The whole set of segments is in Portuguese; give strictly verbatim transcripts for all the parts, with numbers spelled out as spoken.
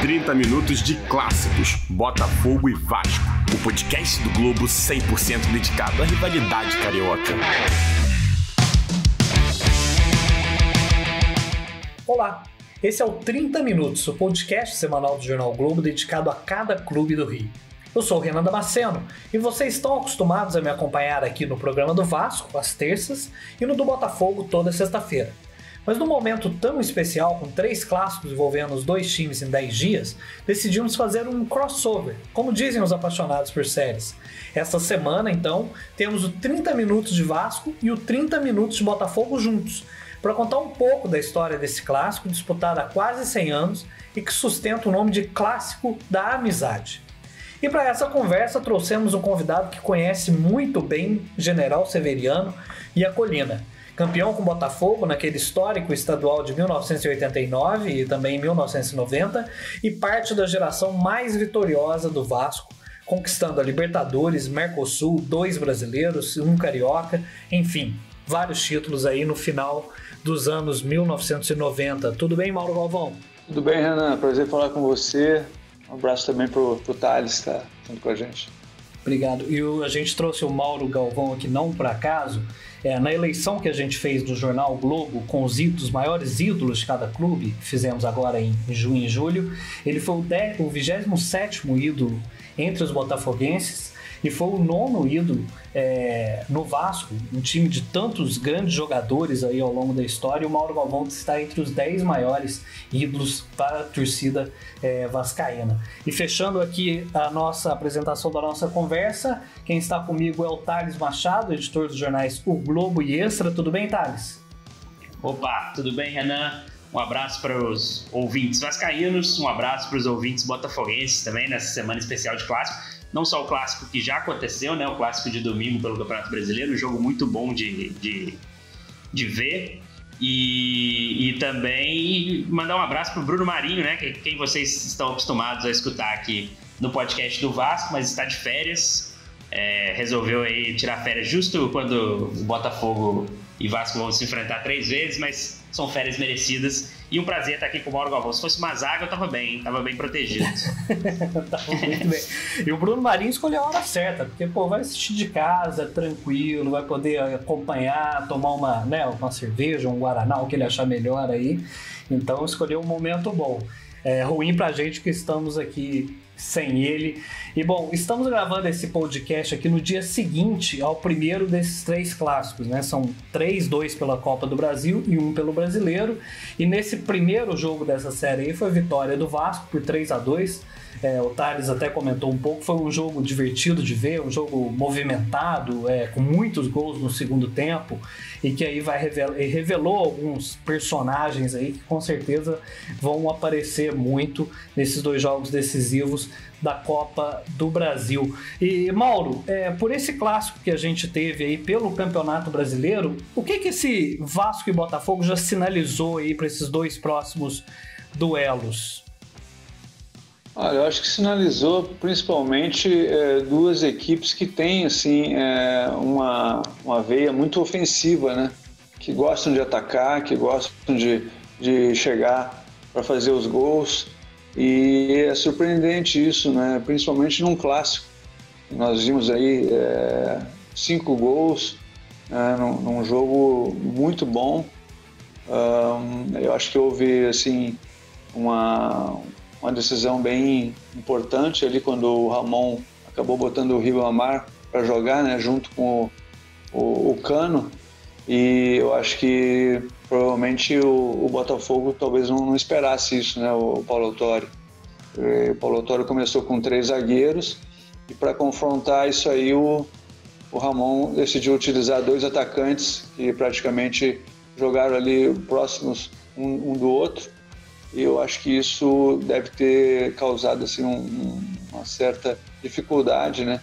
trinta minutos de clássicos, Botafogo e Vasco. O podcast do Globo cem por cento dedicado à rivalidade carioca. Olá, esse é o trinta minutos, o podcast semanal do Jornal O Globo dedicado a cada clube do Rio. Eu sou o Renan Damasceno e vocês estão acostumados a me acompanhar aqui no programa do Vasco, às terças, e no do Botafogo, toda sexta-feira. Mas num momento tão especial, com três clássicos envolvendo os dois times em dez dias, decidimos fazer um crossover, como dizem os apaixonados por séries. Esta semana, então, temos o trinta minutos de Vasco e o trinta minutos de Botafogo juntos, para contar um pouco da história desse clássico disputado há quase cem anos e que sustenta o nome de Clássico da Amizade. E para essa conversa trouxemos um convidado que conhece muito bem General Severiano e a Colina. Campeão com o Botafogo naquele histórico estadual de mil novecentos e oitenta e nove e também em mil novecentos e noventa, e parte da geração mais vitoriosa do Vasco, conquistando a Libertadores, Mercosul, dois brasileiros, um carioca, enfim, vários títulos aí no final dos anos mil novecentos e noventa. Tudo bem, Mauro Galvão? Tudo bem, Renan. Prazer falar com você. Um abraço também pro, pro Thales, que tá junto com a gente. Obrigado. E o, a gente trouxe o Mauro Galvão aqui não por acaso. É, na eleição que a gente fez do Jornal O Globo com os, ídolos, os maiores ídolos de cada clube, que fizemos agora em junho e julho, ele foi o, vigésimo sétimo ídolo entre os botafoguenses e foi o nono ídolo é, no Vasco, um time de tantos grandes jogadores aí ao longo da história. E o Mauro Galvão está entre os dez maiores ídolos para a torcida é, vascaína. E fechando aqui a nossa apresentação da nossa conversa, quem está comigo é o Thales Machado, editor dos jornais O Globo e Extra. Tudo bem, Thales? Opa, tudo bem, Renan? Um abraço para os ouvintes vascaínos, um abraço para os ouvintes botafoguenses também nessa semana especial de clássico. Não só o clássico que já aconteceu, né? O clássico de domingo pelo Campeonato Brasileiro, um jogo muito bom de, de, de ver. E, e também mandar um abraço para o Bruno Marinho, né? Que, quem vocês estão acostumados a escutar aqui no podcast do Vasco, mas está de férias. É, resolveu aí tirar férias justo quando o Botafogo e Vasco vão se enfrentar três vezes, mas são férias merecidas. E um prazer estar aqui com o Mauro Galvão. Se fosse uma zaga, eu estava bem, estava bem protegido. Tava muito bem. E o Bruno Marinho escolheu a hora certa, porque pô, vai assistir de casa, tranquilo, vai poder acompanhar, tomar uma, né, uma cerveja, um guaraná, o que ele achar melhor aí. Então escolheu um momento bom. É ruim pra gente que estamos aqui sem ele. E bom, estamos gravando esse podcast aqui no dia seguinte ao primeiro desses três clássicos, né? São três, dois pela Copa do Brasil e um pelo Brasileiro. E nesse primeiro jogo dessa série aí foi a vitória do Vasco por três a dois. É, o Thales até comentou um pouco, foi um jogo divertido de ver, um jogo movimentado, é, com muitos gols no segundo tempo, e que aí vai revel- revelou alguns personagens aí que com certeza vão aparecer muito nesses dois jogos decisivos da Copa do Brasil. E Mauro, é, por esse clássico que a gente teve aí pelo Campeonato Brasileiro, o que que esse Vasco e Botafogo já sinalizou aí para esses dois próximos duelos? Olha, eu acho que sinalizou principalmente é, duas equipes que têm assim é, uma, uma veia muito ofensiva, né? Que gostam de atacar, que gostam de, de chegar para fazer os gols. E é surpreendente isso, né? Principalmente num clássico. Nós vimos aí é, cinco gols né? num, num jogo muito bom. Um, eu acho que houve assim, uma, uma decisão bem importante ali quando o Ramon acabou botando o Ribamar para jogar, né? Junto com o, o, o Cano. E eu acho que provavelmente o, o Botafogo talvez não, não esperasse isso, né? O Paulo Autuori. O Paulo Autuori começou com três zagueiros e para confrontar isso aí o, o Ramon decidiu utilizar dois atacantes que praticamente jogaram ali próximos um, um do outro. E eu acho que isso deve ter causado assim, um, uma certa dificuldade, né?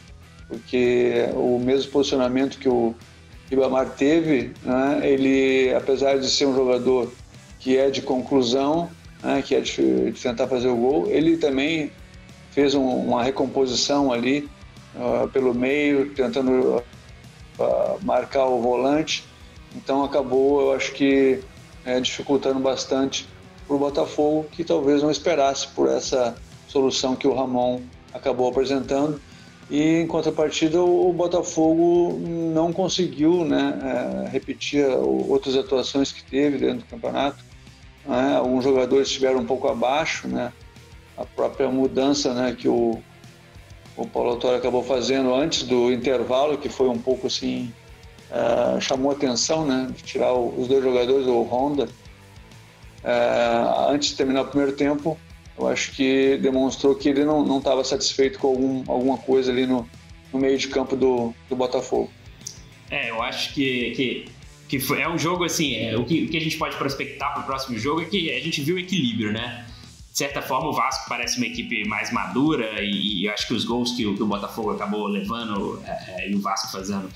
Porque o mesmo posicionamento que o Ribamar teve, né, ele, apesar de ser um jogador que é de conclusão, né, que é de, de tentar fazer o gol, ele também fez um, uma recomposição ali uh, pelo meio, tentando uh, marcar o volante. Então acabou, eu acho que, é, dificultando bastante para o Botafogo, que talvez não esperasse por essa solução que o Ramon acabou apresentando. E, em contrapartida, o Botafogo não conseguiu, né, repetir outras atuações que teve dentro do campeonato. Alguns jogadores estiveram um pouco abaixo, né? A própria mudança, né, que o, o Paulo Autuori acabou fazendo antes do intervalo, que foi um pouco assim, uh, chamou atenção, né, de tirar o, os dois jogadores, o Honda, uh, antes de terminar o primeiro tempo. Eu acho que demonstrou que ele não estava satisfeito com algum, alguma coisa ali no, no meio de campo do, do Botafogo. É, eu acho que, que, que é um jogo assim, é, o, que, o que a gente pode prospectar para o próximo jogo é que a gente viu o equilíbrio, né? De certa forma, o Vasco parece uma equipe mais madura e, e acho que os gols que, que o Botafogo acabou levando é, e o Vasco fazendo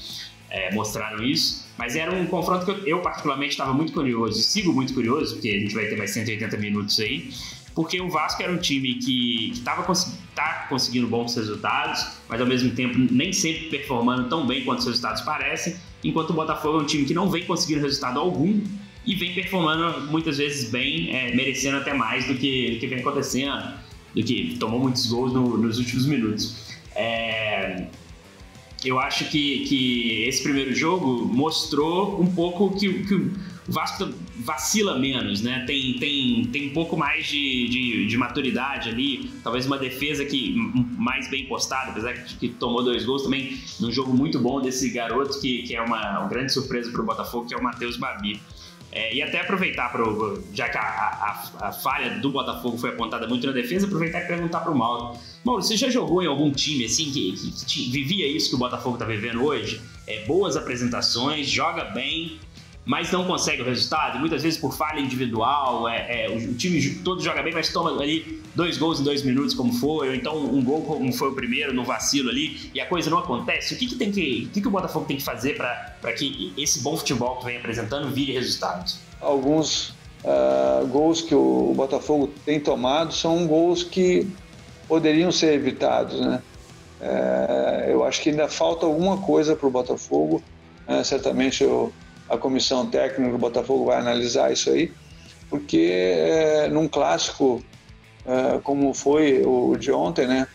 é, mostraram isso. Mas era um confronto que eu, eu particularmente estava muito curioso e sigo muito curioso, porque a gente vai ter mais cento e oitenta minutos aí. Porque o Vasco era um time que estava cons- tá conseguindo bons resultados, mas ao mesmo tempo nem sempre performando tão bem quanto os resultados parecem, enquanto o Botafogo é um time que não vem conseguindo resultado algum e vem performando muitas vezes bem, é, merecendo até mais do que, do que vem acontecendo, do que tomou muitos gols no, nos últimos minutos. É, eu acho que, que esse primeiro jogo mostrou um pouco que... que o Vasco vacila menos, né? Tem, tem, tem um pouco mais de, de, de maturidade ali, talvez uma defesa que mais bem postada, apesar de que tomou dois gols também, num jogo muito bom desse garoto que, que é uma, uma grande surpresa para o Botafogo, que é o Matheus Babi. É, e até aproveitar, pro, já que a, a, a falha do Botafogo foi apontada muito na defesa, aproveitar e perguntar para o Mauro. Mauro, você já jogou em algum time assim que, que, que vivia isso que o Botafogo está vivendo hoje? É, boas apresentações, joga bem, mas não consegue o resultado, muitas vezes por falha individual, é, é, o time todo joga bem, mas toma ali dois gols em dois minutos como foi, ou então um gol como foi o primeiro, no vacilo ali, e a coisa não acontece. O que, que, tem que, o, que, que o Botafogo tem que fazer para que esse bom futebol que vem apresentando vire resultados? Alguns uh, gols que o Botafogo tem tomado são gols que poderiam ser evitados, né? Uh, eu acho que ainda falta alguma coisa para o Botafogo, né? Certamente eu a comissão técnica do Botafogo vai analisar isso aí, porque é, num clássico é, como foi o de ontem, né,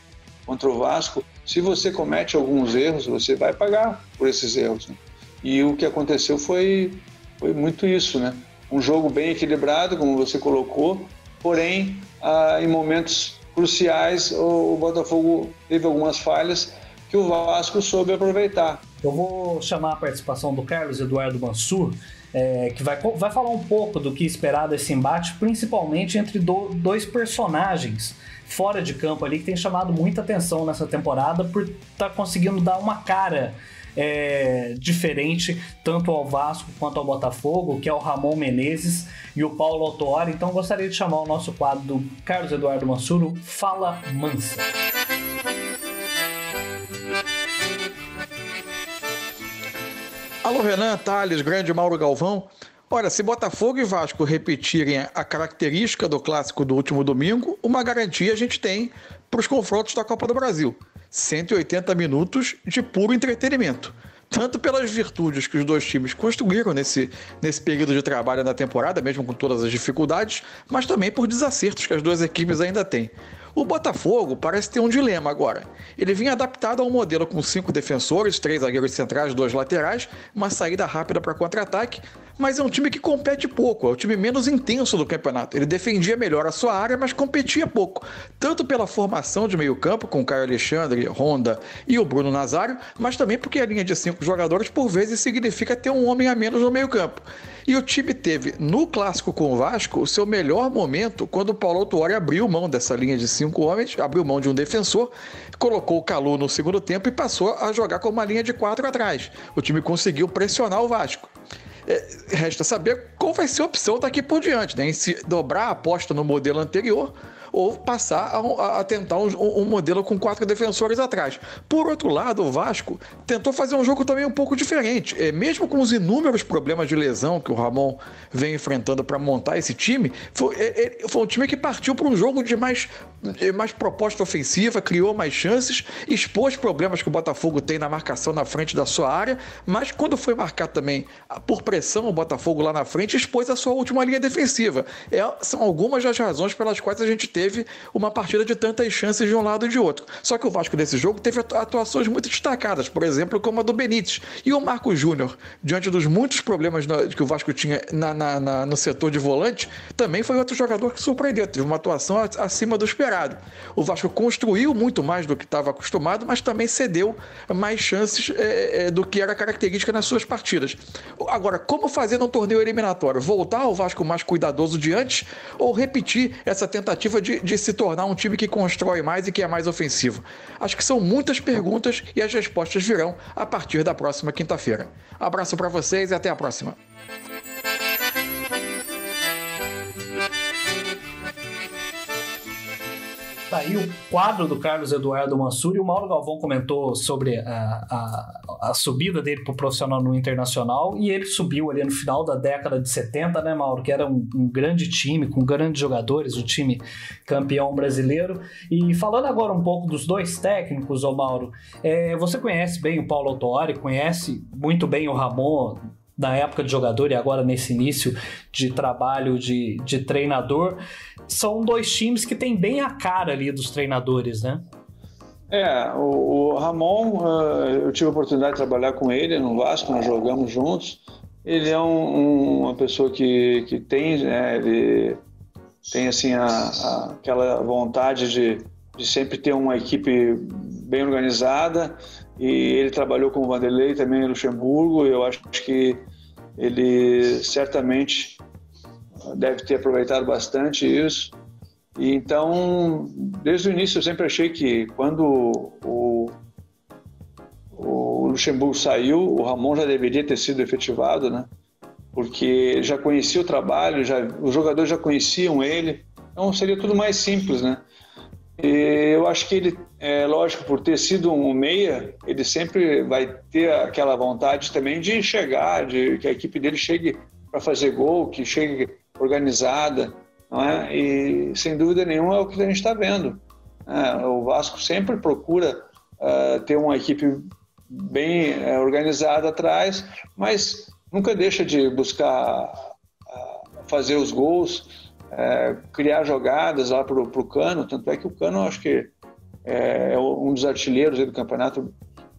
contra o Vasco, se você comete alguns erros, você vai pagar por esses erros, né? E o que aconteceu foi, foi muito isso, né? Um jogo bem equilibrado, como você colocou, porém, ah, em momentos cruciais, o, o Botafogo teve algumas falhas que o Vasco soube aproveitar. Eu vou chamar a participação do Carlos Eduardo Mansur, é, que vai, vai falar um pouco do que esperar desse embate, principalmente entre do, dois personagens fora de campo ali, que tem chamado muita atenção nessa temporada por estar tá conseguindo dar uma cara é, diferente tanto ao Vasco quanto ao Botafogo, que é o Ramon Menezes e o Paulo Autuori. Então gostaria de chamar o nosso quadro do Carlos Eduardo Mansur, o Fala Mansa. Alô, Renan, Thales, grande Mauro Galvão. Olha, se Botafogo e Vasco repetirem a característica do clássico do último domingo, uma garantia a gente tem para os confrontos da Copa do Brasil. cento e oitenta minutos de puro entretenimento. Tanto pelas virtudes que os dois times construíram nesse, nesse período de trabalho na temporada, mesmo com todas as dificuldades, mas também por desacertos que as duas equipes ainda têm. O Botafogo parece ter um dilema agora. Ele vinha adaptado a um modelo com cinco defensores, três zagueiros centrais, dois laterais, uma saída rápida para contra-ataque, mas é um time que compete pouco, é o time menos intenso do campeonato. Ele defendia melhor a sua área, mas competia pouco, tanto pela formação de meio campo, com o Caio Alexandre, Ronda e o Bruno Nazário, mas também porque a linha de cinco jogadores, por vezes, significa ter um homem a menos no meio campo. E o time teve, no clássico com o Vasco, o seu melhor momento quando o Paulo Autuori abriu mão dessa linha de cinco homens, abriu mão de um defensor, colocou o Kalou no segundo tempo e passou a jogar com uma linha de quatro atrás. O time conseguiu pressionar o Vasco. É, resta saber qual vai ser a opção daqui por diante, né? Em se dobrar a aposta no modelo anterior ou passar a, a tentar um, um modelo com quatro defensores atrás. Por outro lado, o Vasco tentou fazer um jogo também um pouco diferente. É, mesmo com os inúmeros problemas de lesão que o Ramon vem enfrentando para montar esse time, foi, é, foi um time que partiu para um jogo de mais, mais proposta ofensiva, criou mais chances, expôs problemas que o Botafogo tem na marcação na frente da sua área, mas quando foi marcar também por pressão o Botafogo lá na frente, expôs a sua última linha defensiva. É, são algumas das razões pelas quais a gente teve uma partida de tantas chances de um lado e de outro. Só que o Vasco desse jogo teve atuações muito destacadas, por exemplo, como a do Benítez. E o Marco Júnior, diante dos muitos problemas que o Vasco tinha na, na, na, no setor de volante, também foi outro jogador que surpreendeu, teve uma atuação acima do esperado. O Vasco construiu muito mais do que estava acostumado, mas também cedeu mais chances é, é, do que era característica nas suas partidas. Agora, como fazer num torneio eliminatório? Voltar ao Vasco mais cuidadoso de antes ou repetir essa tentativa de, de se tornar um time que constrói mais e que é mais ofensivo? Acho que são muitas perguntas e as respostas virão a partir da próxima quinta-feira. Abraço para vocês e até a próxima. Tá aí o quadro do Carlos Eduardo Mansur, e o Mauro Galvão comentou sobre a, a, a subida dele para o profissional no Internacional, e ele subiu ali no final da década de setenta, né, Mauro, que era um, um grande time, com grandes jogadores, o time campeão brasileiro. E falando agora um pouco dos dois técnicos, ô Mauro, é, você conhece bem o Paulo Autuori, conhece muito bem o Ramon, na época de jogador e agora nesse início de trabalho de, de treinador. São dois times que têm bem a cara ali dos treinadores, né? É, o, o Ramon, eu tive a oportunidade de trabalhar com ele no Vasco, nós jogamos juntos. Ele é um, um, uma pessoa que, que tem, né, ele tem assim a, a, aquela vontade de, de sempre ter uma equipe bem organizada. E ele trabalhou com o Vanderlei também em Luxemburgo, e eu acho que ele certamente deve ter aproveitado bastante isso. E então, desde o início eu sempre achei que quando o, o Luxemburgo saiu, o Ramon já deveria ter sido efetivado, né? Porque já conhecia o trabalho, já, os jogadores já conheciam ele, então seria tudo mais simples, né? E eu acho que ele, é lógico, por ter sido um meia, ele sempre vai ter aquela vontade também de chegar, de que a equipe dele chegue para fazer gol, que chegue organizada, não é? E sem dúvida nenhuma é o que a gente está vendo. É, o Vasco sempre procura uh, ter uma equipe bem uh, organizada atrás, mas nunca deixa de buscar uh, fazer os gols, É, criar jogadas lá para o Cano, tanto é que o Cano acho que é um dos artilheiros do Campeonato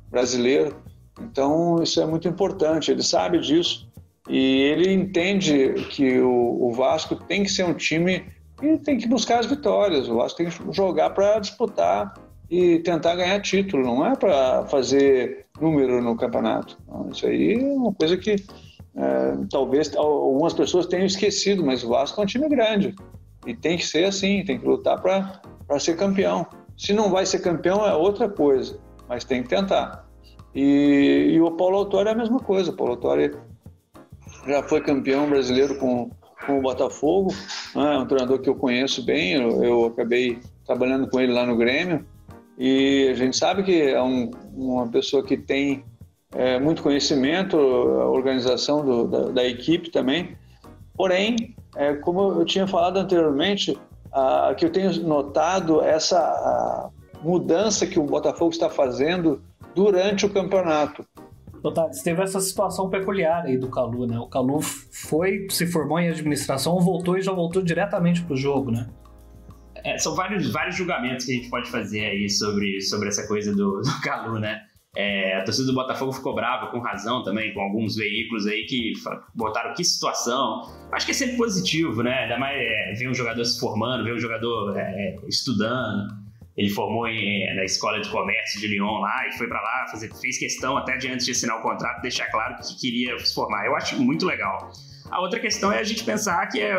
Brasileiro, então isso é muito importante, ele sabe disso e ele entende que o, o Vasco tem que ser um time que tem que buscar as vitórias, o Vasco tem que jogar para disputar e tentar ganhar título, não é para fazer número no campeonato. Então, isso aí é uma coisa que É, talvez algumas pessoas tenham esquecido, mas o Vasco é um time grande e tem que ser assim, tem que lutar para ser campeão. Se não vai ser campeão é outra coisa, mas tem que tentar. E, e o Paulo Autuori é a mesma coisa. O Paulo Autuori já foi campeão brasileiro com, com o Botafogo, né? Um treinador que eu conheço bem, eu, eu acabei trabalhando com ele lá no Grêmio, e a gente sabe que é um, uma pessoa que tem É, muito conhecimento, a organização do, da, da equipe também. Porém, é, como eu tinha falado anteriormente, a, que eu tenho notado essa mudança que o Botafogo está fazendo durante o campeonato. Thales, teve essa situação peculiar aí do Kalou, né? O Kalou foi, se formou em administração, voltou e já voltou diretamente para o jogo, né? É, são vários, vários julgamentos que a gente pode fazer aí sobre, sobre essa coisa do, do Kalou, né? É, a torcida do Botafogo ficou brava, com razão também, com alguns veículos aí que botaram que situação. Acho que é sempre positivo, né? Ainda mais é, ver um jogador se formando, ver um jogador é, estudando. Ele formou em, na Escola de Comércio de Lyon lá e foi pra lá, fazer, fez questão até de antes de assinar o contrato, deixar claro que queria se formar. Eu acho muito legal. A outra questão é a gente pensar que é,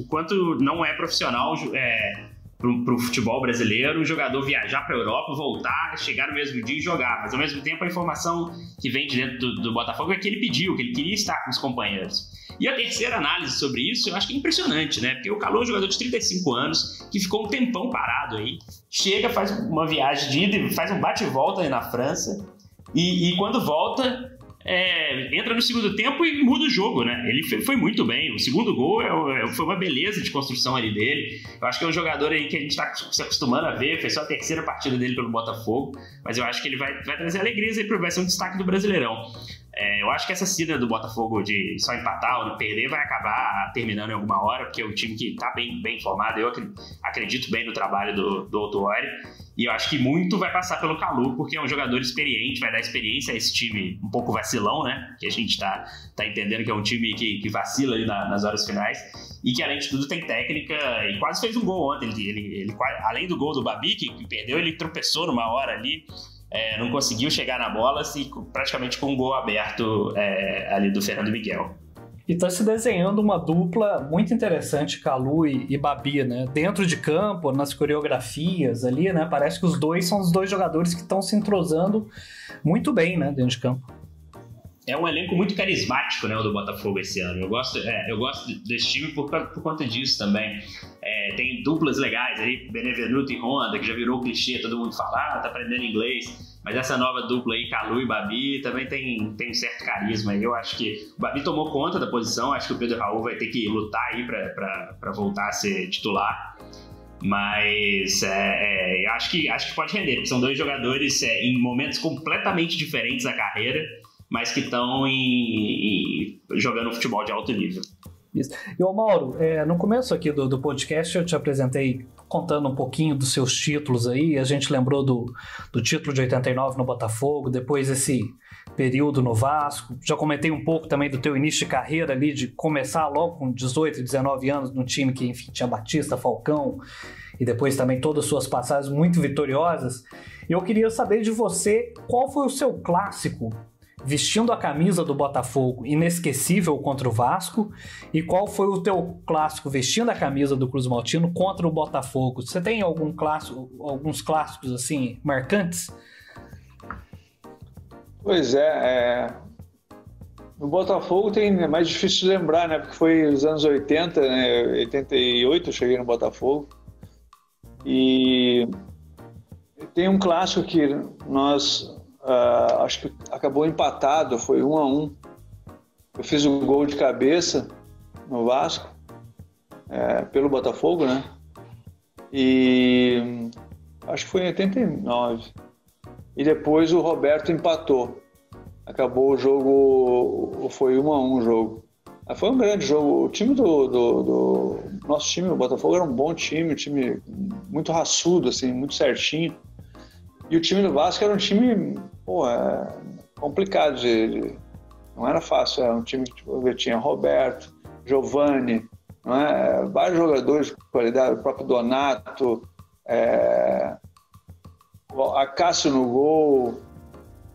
o quanto não é profissional... É, para o futebol brasileiro, o jogador viajar para a Europa, voltar, chegar no mesmo dia e jogar. Mas, ao mesmo tempo, a informação que vem de dentro do, do Botafogo é que ele pediu, que ele queria estar com os companheiros. E a terceira análise sobre isso, eu acho que é impressionante, né? Porque o Kalou é um jogador de trinta e cinco anos, que ficou um tempão parado aí, chega, faz uma viagem de ida, faz um bate-volta aí na França, e, e quando volta... É, entra no segundo tempo e muda o jogo, né? Ele foi, foi muito bem. O segundo gol é, é, foi uma beleza de construção ali dele. Eu acho que é um jogador aí que a gente está se acostumando a ver. Foi só a terceira partida dele pelo Botafogo, mas eu acho que ele vai, vai trazer alegrias aí, vai ser um destaque do Brasileirão. É, eu acho que essa cidra do Botafogo de só empatar ou de perder vai acabar terminando em alguma hora, porque é um time que está bem, bem formado. Eu acredito bem no trabalho do, do Autuori, e eu acho que muito vai passar pelo Kalou, porque é um jogador experiente, vai dar experiência a esse time um pouco vacilão, né? Que a gente está tá entendendo que é um time que, que vacila ali na, nas horas finais, e que além de tudo tem técnica, e quase fez um gol ontem. Ele, ele, ele, além do gol do Babi, que, que perdeu, ele tropeçou numa hora ali. É, não conseguiu chegar na bola, assim, praticamente com um gol aberto é, ali do Fernando Miguel. E está se desenhando uma dupla muito interessante, Kalou e, e Babi, né? Dentro de campo, nas coreografias ali, né? Parece que os dois são os dois jogadores que estão se entrosando muito bem, né? Dentro de campo. É um elenco muito carismático, né, o do Botafogo esse ano. Eu gosto, é, eu gosto desse time por, por conta disso também. É, tem duplas legais aí, Benevenuto e Honda, que já virou clichê, todo mundo fala, ah, tá aprendendo inglês. Mas essa nova dupla aí, Kalou e Babi, também tem, tem um certo carisma. Eu acho que o Babi tomou conta da posição, acho que o Pedro Raul vai ter que lutar aí pra, pra, pra voltar a ser titular. Mas é, é, acho, que, acho que pode render, porque são dois jogadores é, em momentos completamente diferentes da carreira, mas que estão jogando futebol de alto nível. Isso. E ô Mauro, é, no começo aqui do, do podcast eu te apresentei contando um pouquinho dos seus títulos aí. A gente lembrou do, do título de oitenta e nove no Botafogo, depois esse período no Vasco. Já comentei um pouco também do teu início de carreira ali, de começar logo com dezoito, dezenove anos num time que, enfim, tinha Batista, Falcão, e depois também todas as suas passagens muito vitoriosas. Eu queria saber de você qual foi o seu clássico vestindo a camisa do Botafogo inesquecível contra o Vasco, e qual foi o teu clássico vestindo a camisa do Cruz Maltino contra o Botafogo? Você tem algum clássico, alguns clássicos assim marcantes? Pois é, é... no Botafogo tem, é mais difícil de lembrar, né? Porque foi nos anos oitenta, né? oitenta e oito eu cheguei no Botafogo, e tem um clássico que nós... Uh, acho que acabou empatado, foi um a um. Eu fiz o um gol de cabeça no Vasco, é, pelo Botafogo, né? E acho que foi em oitenta e nove. E depois o Roberto empatou. Acabou o jogo, foi um a um o jogo. Foi um grande jogo. O time do, do, do nosso time, o Botafogo, era um bom time, um time muito raçudo, assim, muito certinho. E o time do Vasco era um time, pô, é complicado, de, de, não era fácil, era um time que tipo, tinha Roberto, Giovanni, não é? Vários jogadores de qualidade, o próprio Donato, é, a Cássio no gol,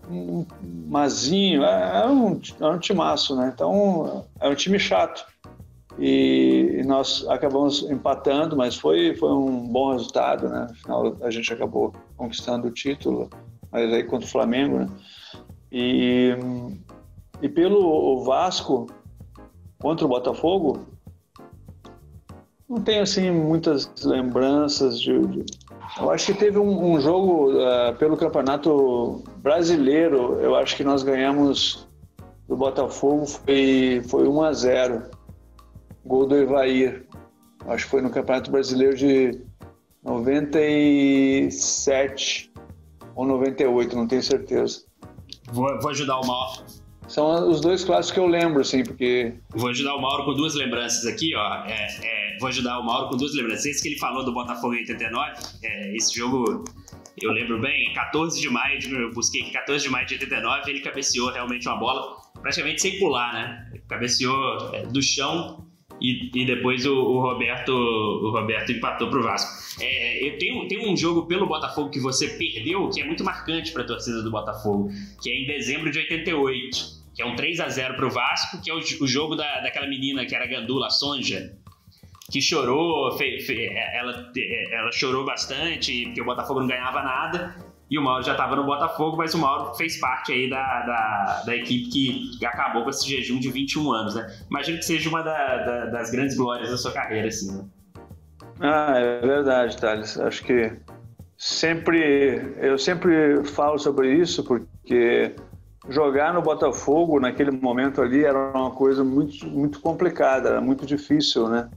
um Mazinho, era um, era um timaço, né? Então, era um time chato. E, e nós acabamos empatando, mas foi, foi um bom resultado, né? Afinal, a gente acabou conquistando o título, mas aí contra o Flamengo, né? E, e pelo Vasco, contra o Botafogo, não tenho, assim, muitas lembranças de... de... Eu acho que teve um, um jogo uh, pelo Campeonato Brasileiro, eu acho que nós ganhamos do Botafogo, foi, foi um a zero. Gol do Evair, acho que foi no Campeonato Brasileiro de noventa e sete ou noventa e oito, não tenho certeza. Vou, vou ajudar o Mauro. São os dois clássicos que eu lembro, assim, porque... Vou ajudar o Mauro com duas lembranças aqui, ó. É, é, vou ajudar o Mauro com duas lembranças. Esse que ele falou do Botafogo em oitenta e nove, é, esse jogo... Eu lembro bem, quatorze de maio, eu busquei aqui, quatorze de maio de oitenta e nove, ele cabeceou realmente uma bola, praticamente sem pular, né? Cabeceou é, do chão, e, e depois o, o, Roberto, o Roberto empatou pro Vasco. É, eu tenho, tem um jogo pelo Botafogo que você perdeu, que é muito marcante pra torcida do Botafogo, que é em dezembro de oitenta e oito, que é um três a zero pro Vasco, que é o, o jogo da, daquela menina que era gandula, a Sonja, que chorou, fe, fe, ela, ela chorou bastante porque o Botafogo não ganhava nada, e o Mauro já estava no Botafogo, mas o Mauro fez parte aí da, da, da equipe que acabou com esse jejum de vinte e um anos, né? Imagino que seja uma da, da, das grandes glórias da sua carreira, assim, né? Ah, é verdade, Thales. Acho que sempre, eu sempre falo sobre isso, porque jogar no Botafogo naquele momento ali era uma coisa muito, muito complicada, era muito difícil, né?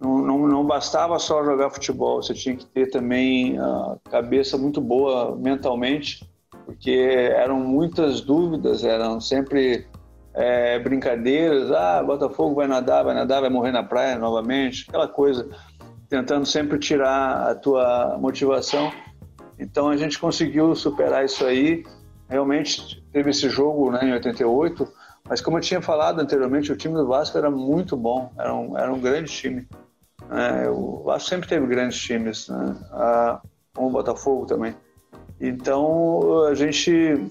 Não, não, não bastava só jogar futebol, você tinha que ter também a cabeça muito boa mentalmente, porque eram muitas dúvidas, eram sempre é, brincadeiras, ah, Botafogo vai nadar, vai nadar, vai morrer na praia novamente, aquela coisa, tentando sempre tirar a tua motivação. Então a gente conseguiu superar isso aí, realmente teve esse jogo, né, em oitenta e oito, mas como eu tinha falado anteriormente, o time do Vasco era muito bom, era um, era um grande time. É, o Vasco sempre teve grandes times, né? Ah, como o Botafogo também. Então a gente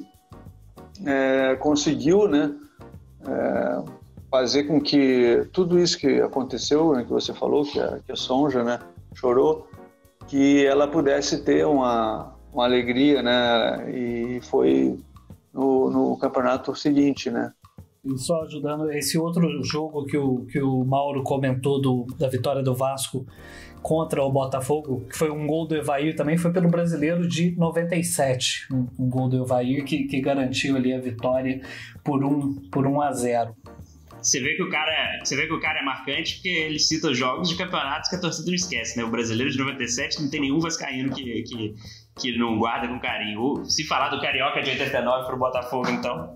é, conseguiu, né, é, fazer com que tudo isso que aconteceu, né, que você falou, que a, que a Sonja, né, chorou, que ela pudesse ter uma, uma alegria, né, e foi no, no campeonato seguinte, né. E só ajudando, esse outro jogo que o, que o Mauro comentou do, da vitória do Vasco contra o Botafogo, que foi um gol do Evair também, foi pelo Brasileiro de noventa e sete, um, um gol do Evair que, que garantiu ali a vitória por um a zero. Você vê que o cara, você vê que o cara é marcante porque ele cita jogos de campeonatos que a torcida não esquece, né? O Brasileiro de noventa e sete não tem nenhum vascaíno que, que, que não guarda com carinho. Se falar do Carioca de oitenta e nove pro Botafogo, então...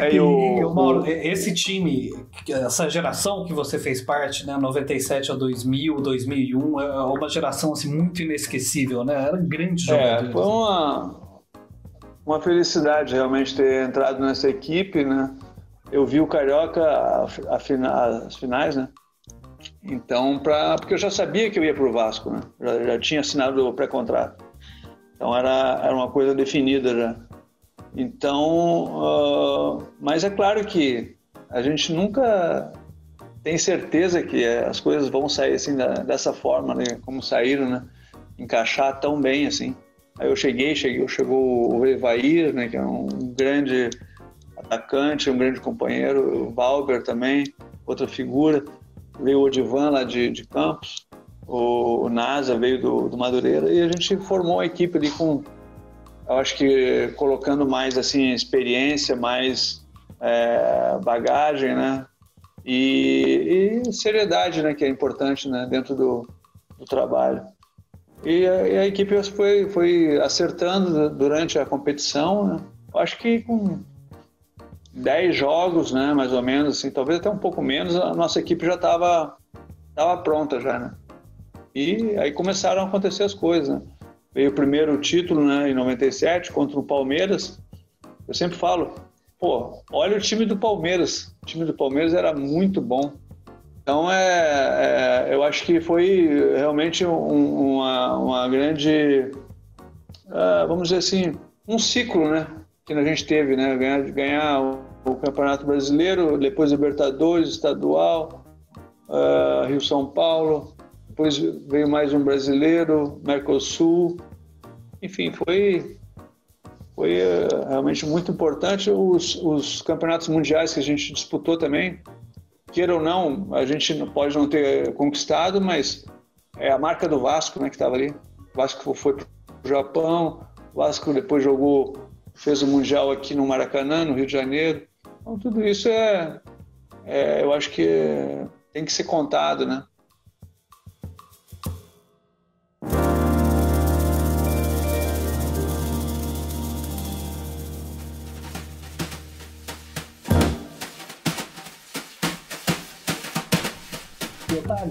É, e o, e o Mauro, esse time, essa geração que você fez parte, né, noventa e sete a dois mil, dois mil e um, é uma geração assim, muito inesquecível, né? Era um grande jogo. É, foi uma, uma felicidade realmente ter entrado nessa equipe, né? Eu vi o Carioca a, a fina, as finais, né? Então, pra, porque eu já sabia que eu ia pro Vasco, né? Já, já tinha assinado o pré-contrato. Então era, era uma coisa definida já. Então, uh, mas é claro que a gente nunca tem certeza que as coisas vão sair assim da, dessa forma, né? Como saíram, né? Encaixar tão bem assim. Aí eu cheguei, cheguei chegou o Evair, né? Que é um grande atacante, um grande companheiro, o Valber também, outra figura. Veio o Odivan lá de, de Campos, o, o Nasa veio do, do Madureira e a gente formou a equipe ali com... Eu acho que colocando mais assim, experiência, mais é, bagagem, né? E, e seriedade, né? Que é importante, né? Dentro do, do trabalho. E a, e a equipe foi, foi acertando durante a competição, né? Eu acho que com dez jogos, né? Mais ou menos, assim, talvez até um pouco menos, a nossa equipe já estava tava pronta já, né? E aí começaram a acontecer as coisas, né? Veio o primeiro título, né, em noventa e sete, contra o Palmeiras. Eu sempre falo, pô, olha o time do Palmeiras. O time do Palmeiras era muito bom. Então, é, é, eu acho que foi realmente um, uma, uma grande, uh, vamos dizer assim, um ciclo, né, que a gente teve, né, ganhar, ganhar o, o Campeonato Brasileiro, depois Libertadores, Estadual, uh, Rio São Paulo, depois veio mais um Brasileiro, Mercosul. Enfim, foi, foi realmente muito importante. Os, os campeonatos mundiais que a gente disputou também, queira ou não, a gente pode não ter conquistado, mas é a marca do Vasco, né, que estava ali. O Vasco foi para o Japão, o Vasco depois jogou, fez o Mundial aqui no Maracanã, no Rio de Janeiro. Então tudo isso é, é eu acho que é, tem que ser contado, né?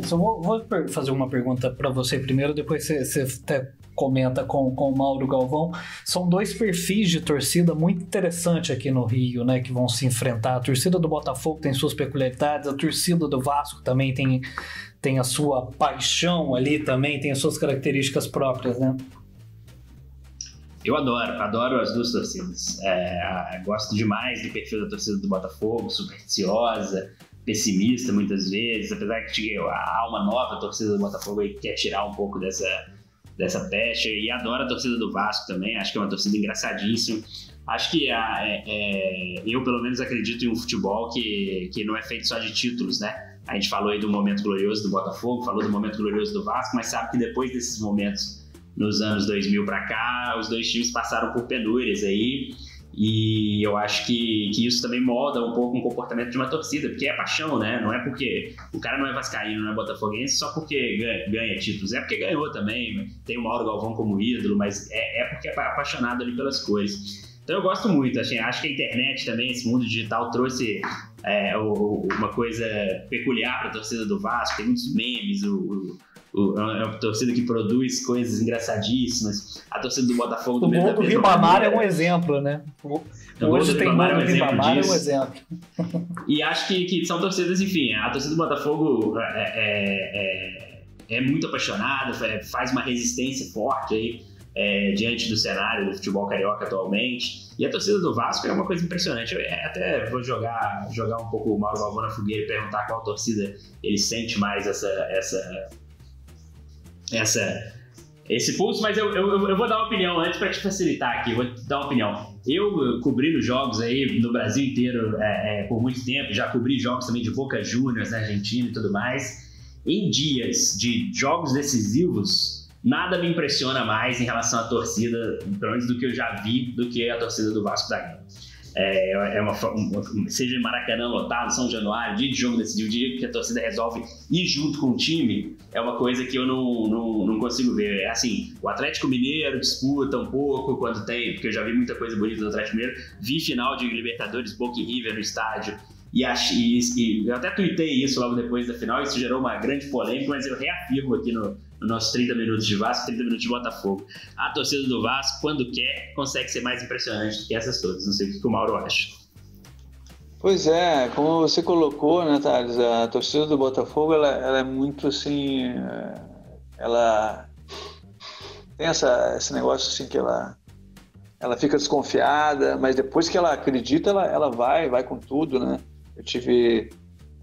Eu vou fazer uma pergunta para você primeiro, depois você, você até comenta com, com o Mauro Galvão. São dois perfis de torcida muito interessante aqui no Rio, né, que vão se enfrentar. A torcida do Botafogo tem suas peculiaridades, a torcida do Vasco também tem, tem a sua paixão ali também, tem as suas características próprias, né? Eu adoro, adoro as duas torcidas. É, gosto demais do perfil da torcida do Botafogo, supersticiosa, pessimista muitas vezes, apesar que a alma nova, a torcida do Botafogo aí quer tirar um pouco dessa, dessa peste, e adoro a torcida do Vasco também, acho que é uma torcida engraçadíssima. Acho que a, é, é, eu, pelo menos, acredito em um futebol que, que não é feito só de títulos, né? A gente falou aí do momento glorioso do Botafogo, falou do momento glorioso do Vasco, mas sabe que depois desses momentos, nos anos dois mil para cá, os dois times passaram por penúrias aí, e eu acho que, que isso também molda um pouco o comportamento de uma torcida, porque é paixão, né? Não é porque o cara não é vascaíno, não é botafoguense só porque ganha, ganha títulos, é porque ganhou também, tem o Mauro Galvão como ídolo, mas é, é porque é apaixonado ali pelas coisas. Então eu gosto muito, acho, acho que a internet também, esse mundo digital trouxe é, o, uma coisa peculiar para a torcida do Vasco, tem muitos memes, o, o, o, é uma torcida que produz coisas engraçadíssimas, a torcida do Botafogo... O gol do Ribamar é um exemplo, né? O, então, hoje tem gol do Ribamar é um exemplo. E acho que, que são torcidas, enfim, a torcida do Botafogo é, é, é, é muito apaixonada, faz uma resistência forte aí, É, diante do cenário do futebol carioca atualmente, e a torcida do Vasco é uma coisa impressionante. Eu até vou jogar, jogar um pouco o Mauro Galvão na fogueira e perguntar qual torcida ele sente mais essa, essa, essa, esse pulso, mas eu, eu, eu vou dar uma opinião antes para te facilitar aqui, vou dar uma opinião. Eu cobrindo jogos aí no Brasil inteiro é, é, por muito tempo, já cobri jogos também de Boca Juniors na Argentina e tudo mais, em dias de jogos decisivos, nada me impressiona mais em relação à torcida, pelo menos do que eu já vi, do que a torcida do Vasco da Gama. É, é uma, uma, seja Maracanã lotado, São Januário, dia de jogo decidido, dia que a torcida resolve ir junto com o time, é uma coisa que eu não, não, não consigo ver. É assim, o Atlético Mineiro disputa um pouco quando tem, porque eu já vi muita coisa bonita do Atlético Mineiro, vi final de Libertadores, Boca e River no estádio, E, e, e eu até tuitei isso logo depois da final, isso gerou uma grande polêmica, mas eu reafirmo aqui no, no nosso trinta minutos de Vasco, trinta minutos de Botafogo. A torcida do Vasco, quando quer, consegue ser mais impressionante do que essas todas. Não sei o que o Mauro acha. Pois é, como você colocou, né, Thales, a torcida do Botafogo, ela, ela é muito assim, ela tem essa, esse negócio assim que ela... ela fica desconfiada, mas depois que ela acredita, ela, ela vai, vai com tudo, né? Eu tive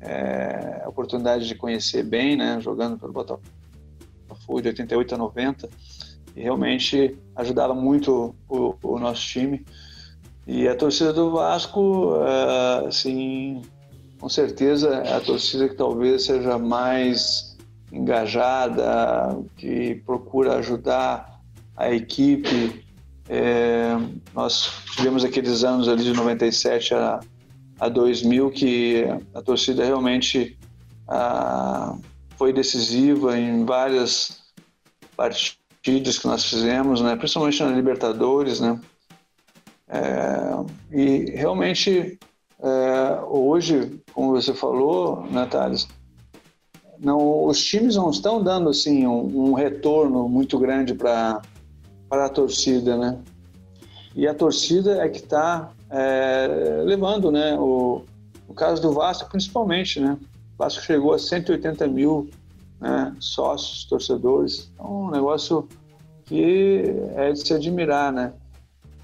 é, a oportunidade de conhecer bem, né? Jogando pelo Botafogo de oitenta e oito a noventa, e realmente ajudava muito o, o nosso time. E a torcida do Vasco, é, assim, com certeza é a torcida que talvez seja mais engajada, que procura ajudar a equipe. É, nós tivemos aqueles anos ali de noventa e sete a, a dois mil que a torcida realmente a, foi decisiva em várias partidas que nós fizemos, né? Principalmente na Libertadores, né? É, e realmente é, hoje, como você falou, né, Thales, não, os times não estão dando assim, um, um retorno muito grande para para a torcida, né? E a torcida é que está é, levando, né? O, no caso do Vasco, principalmente, né? O Vasco chegou a cento e oitenta mil, né, sócios, torcedores. Então, um negócio que é de se admirar, né?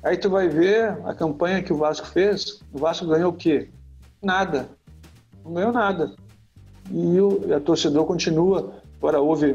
Aí tu vai ver a campanha que o Vasco fez. O Vasco ganhou o quê? Nada. Não ganhou nada. E o a torcedor continua. Agora houve...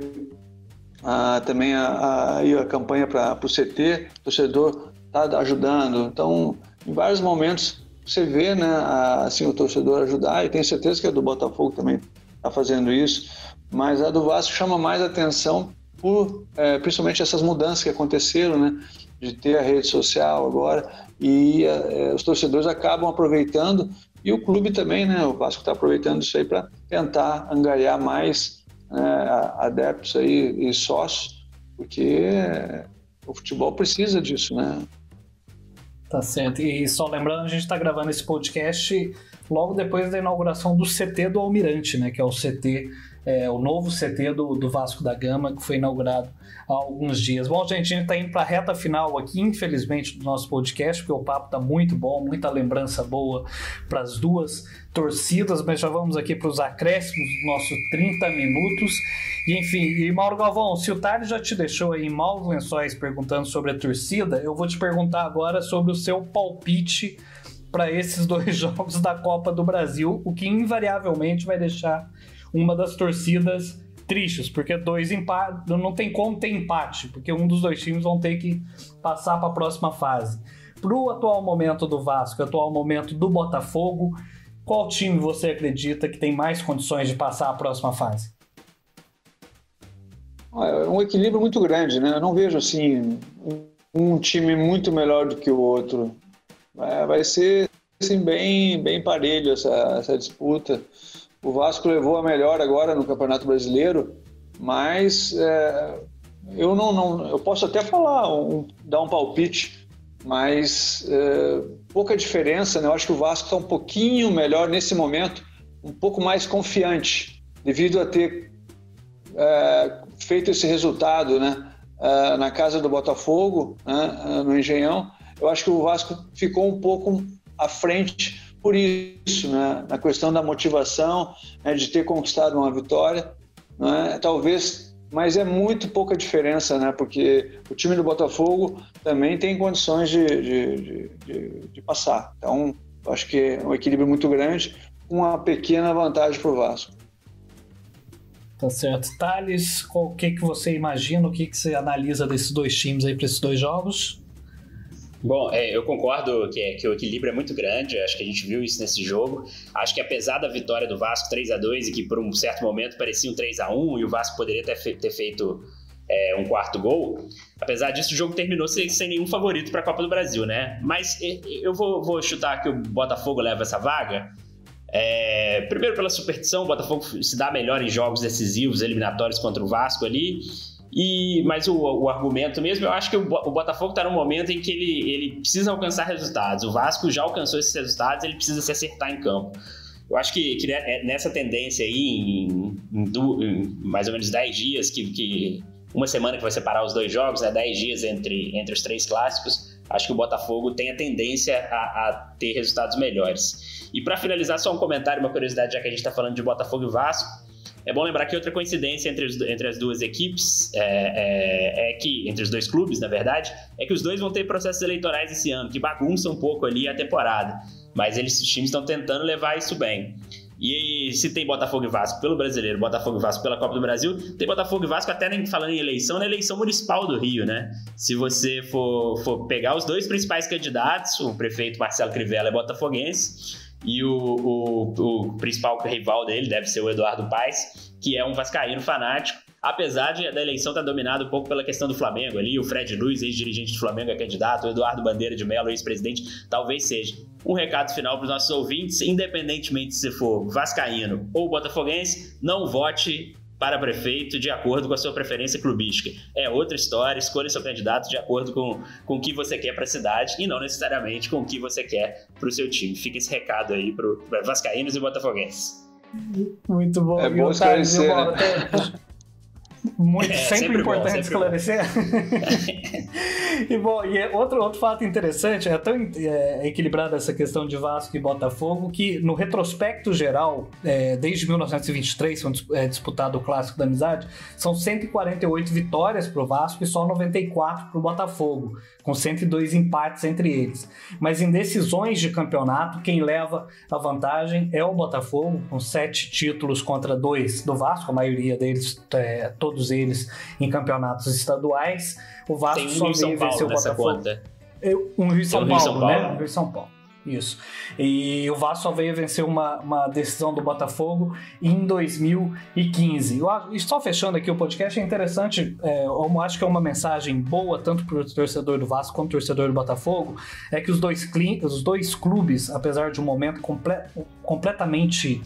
Ah, também a, a, a campanha para o C T, o torcedor está ajudando. Então, em vários momentos, você vê, né, a, assim, o torcedor ajudar, e tenho certeza que a do Botafogo também está fazendo isso, mas a do Vasco chama mais atenção por é, principalmente essas mudanças que aconteceram, né, de ter a rede social agora, e é, os torcedores acabam aproveitando, e o clube também, né, o Vasco está aproveitando isso aí para tentar angariar mais, né, adeptos aí e sócios, porque o futebol precisa disso, né? Tá certo. E só lembrando, a gente está gravando esse podcast logo depois da inauguração do C T do Almirante, né? Que é o C T, é, o novo C T do, do Vasco da Gama, que foi inaugurado há alguns dias. Bom, gente, a gente está indo para a reta final aqui, infelizmente, do nosso podcast, porque o papo está muito bom, muita lembrança boa para as duas torcidas, mas já vamos aqui para os acréscimos dos nossos trinta minutos. E, enfim, e Mauro Galvão, se o Thales já te deixou aí em maus lençóis perguntando sobre a torcida, eu vou te perguntar agora sobre o seu palpite para esses dois jogos da Copa do Brasil, o que invariavelmente vai deixar uma das torcidas tristes, porque dois empates, não tem como ter empate, porque um dos dois times vão ter que passar para a próxima fase. Para o atual momento do Vasco, atual momento do Botafogo, qual time você acredita que tem mais condições de passar a próxima fase? É um equilíbrio muito grande, né? Eu não vejo assim um time muito melhor do que o outro. Vai ser assim, bem, bem parelho essa, essa disputa. O Vasco levou a melhor agora no Campeonato Brasileiro, mas é, eu não, não, eu posso até falar, um, dar um palpite, mas é, pouca diferença, né? Eu acho que o Vasco está um pouquinho melhor nesse momento, um pouco mais confiante, devido a ter é, feito esse resultado, né? É, na casa do Botafogo, né? No Engenhão. Eu acho que o Vasco ficou um pouco à frente por isso, né? Na questão da motivação, né? De ter conquistado uma vitória, né? Talvez, mas é muito pouca diferença, né? Porque o time do Botafogo também tem condições de, de, de, de, de passar. Então, eu acho que é um equilíbrio muito grande, uma pequena vantagem para o Vasco. Tá certo. Thales, o que, que você imagina, o que, que você analisa desses dois times aí para esses dois jogos? Bom, é, eu concordo que, que o equilíbrio é muito grande, acho que a gente viu isso nesse jogo. Acho que apesar da vitória do Vasco três a dois e que por um certo momento parecia um três a um e o Vasco poderia ter, fe- ter feito é, um quarto gol, apesar disso o jogo terminou sem, sem nenhum favorito para a Copa do Brasil, né? Mas eu vou, vou chutar que o Botafogo leva essa vaga. É, primeiro pela superstição, o Botafogo se dá melhor em jogos decisivos, eliminatórios contra o Vasco ali. E, mas o, o argumento mesmo, eu acho que o, o Botafogo está num momento em que ele, ele precisa alcançar resultados. O Vasco já alcançou esses resultados, ele precisa se acertar em campo. Eu acho que, que nessa tendência aí, em, em, em mais ou menos dez dias, que, que uma semana que vai separar os dois jogos, né, dez dias entre, entre os três clássicos, acho que o Botafogo tem a tendência a, a ter resultados melhores. E para finalizar, só um comentário, uma curiosidade, já que a gente está falando de Botafogo e Vasco. É bom lembrar que outra coincidência entre, os, entre as duas equipes, é, é, é que, entre os dois clubes, na verdade, é que os dois vão ter processos eleitorais esse ano, que bagunça um pouco ali a temporada. Mas eles, os times estão tentando levar isso bem. E se tem Botafogo e Vasco pelo Brasileiro, Botafogo e Vasco pela Copa do Brasil, tem Botafogo e Vasco até nem falando em eleição, na eleição municipal do Rio, né? Se você for, for pegar os dois principais candidatos, o prefeito Marcelo Crivella é botafoguense, e o, o, o principal rival dele deve ser o Eduardo Paes, que é um vascaíno fanático, apesar de, da eleição estar dominada um pouco pela questão do Flamengo ali, o Fred Luiz, ex-dirigente do Flamengo, é candidato, o Eduardo Bandeira de Mello, ex-presidente, talvez seja. Um recado final para os nossos ouvintes, independentemente se for vascaíno ou botafoguense, não vote para prefeito de acordo com a sua preferência clubística. É outra história, escolha seu candidato de acordo com, com o que você quer para a cidade e não necessariamente com o que você quer para o seu time. Fica esse recado aí para vascaínos e botafoguenses. Muito bom. É bom esclarecer, né? Muito, é, sempre, sempre importante bom, sempre esclarecer. E bom, e outro, outro fato interessante, é tão é, equilibrada essa questão de Vasco e Botafogo que no retrospecto geral, é, desde mil novecentos e vinte e três, quando é disputado o Clássico da Amizade, são cento e quarenta e oito vitórias para o Vasco e só noventa e quatro para o Botafogo, com cento e dois empates entre eles. Mas em decisões de campeonato, quem leva a vantagem é o Botafogo, com sete títulos contra dois do Vasco, a maioria deles, é, todos todos eles em campeonatos estaduais. O Vasco só veio vencer o Botafogo. Um Rio São Paulo, né? Um Rio São Paulo. Isso. E o Vasco só veio vencer uma, uma decisão do Botafogo em dois mil e quinze. E só fechando aqui o podcast, é interessante, é, eu acho que é uma mensagem boa, tanto para o torcedor do Vasco quanto para o torcedor do Botafogo, é que os dois, os dois clubes, apesar de um momento comple, completamente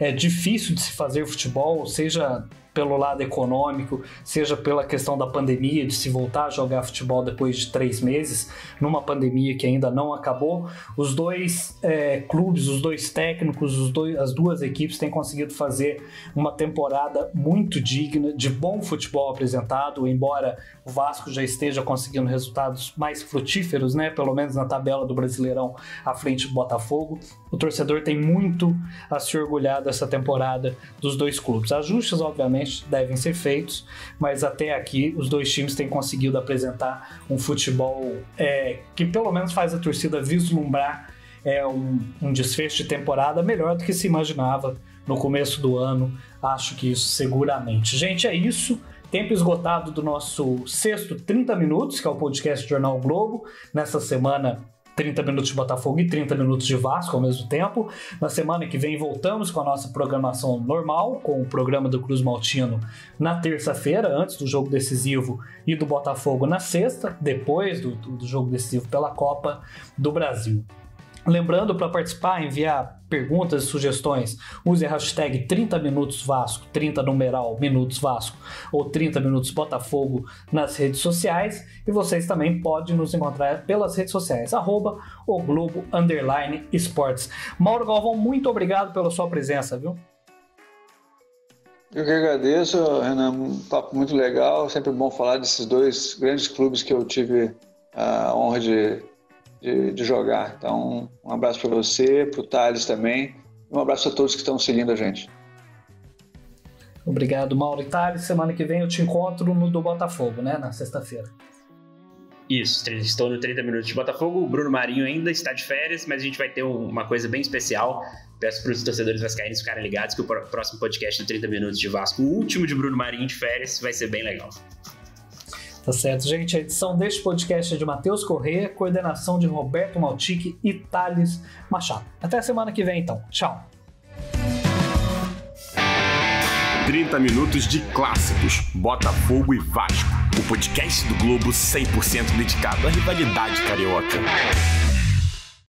é, difícil de se fazer futebol, seja pelo lado econômico, seja pela questão da pandemia, de se voltar a jogar futebol depois de três meses, numa pandemia que ainda não acabou, os dois é, clubes, os dois técnicos, os dois, as duas equipes têm conseguido fazer uma temporada muito digna, de bom futebol apresentado, embora o Vasco já esteja conseguindo resultados mais frutíferos, né? Pelo menos na tabela do Brasileirão à frente do Botafogo. O torcedor tem muito a se orgulhar dessa temporada dos dois clubes. Ajustes, obviamente, devem ser feitos, mas até aqui os dois times têm conseguido apresentar um futebol é, que pelo menos faz a torcida vislumbrar é, um, um desfecho de temporada melhor do que se imaginava no começo do ano. Acho que isso seguramente. Gente, é isso. Tempo esgotado do nosso sexto trinta minutos, que é o podcast do Jornal O Globo. Nessa semana, trinta minutos de Botafogo e trinta minutos de Vasco ao mesmo tempo. Na semana que vem voltamos com a nossa programação normal, com o programa do Cruz Maltino na terça-feira, antes do jogo decisivo, e do Botafogo na sexta, depois do, do jogo decisivo pela Copa do Brasil. Lembrando, para participar, enviar perguntas e sugestões, use a hashtag trinta minutos Vasco, trinta numeral minutos Vasco ou trinta minutos Botafogo nas redes sociais, e vocês também podem nos encontrar pelas redes sociais, arroba o Globo underline esportes. Mauro Galvão, muito obrigado pela sua presença, viu? Eu que agradeço, Renan, um papo muito legal, sempre bom falar desses dois grandes clubes que eu tive a honra de De, de jogar. Então, um abraço para você, para o Thales também, e um abraço a todos que estão seguindo a gente. Obrigado, Mauro e Thales. Semana que vem eu te encontro no do Botafogo, né? Na sexta-feira. Isso, estou no trinta minutos de Botafogo. O Bruno Marinho ainda está de férias, mas a gente vai ter uma coisa bem especial. Peço para os torcedores vascaínos ficarem ligados que o próximo podcast do trinta minutos de Vasco, o último de Bruno Marinho de férias, vai ser bem legal. Tá certo, gente. A edição deste podcast é de Matheus Corrêa, coordenação de Roberto Maltic e Thales Machado. Até a semana que vem, então. Tchau. trinta minutos de clássicos, Botafogo e Vasco. O podcast do Globo cem por cento dedicado à rivalidade carioca.